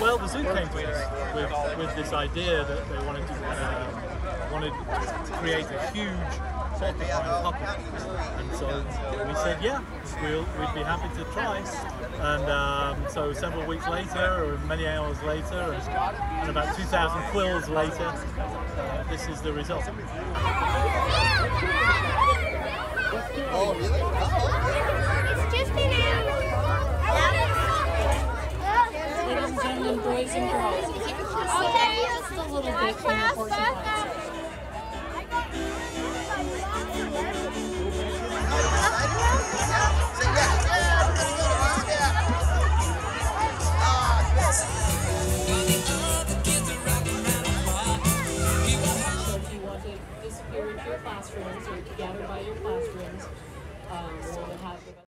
Well, the zoo came with this idea that they wanted to create a huge and so we said, yeah, we'd be happy to try. And so several weeks later, or many hours later, and about 2,000 quills later, this is the result. Oh, really? Oh, okay. It's just an hour. Ladies and gentlemen, boys and girls, okay, just a little bit from the horse and house. Your classrooms, or together by your classrooms, so that have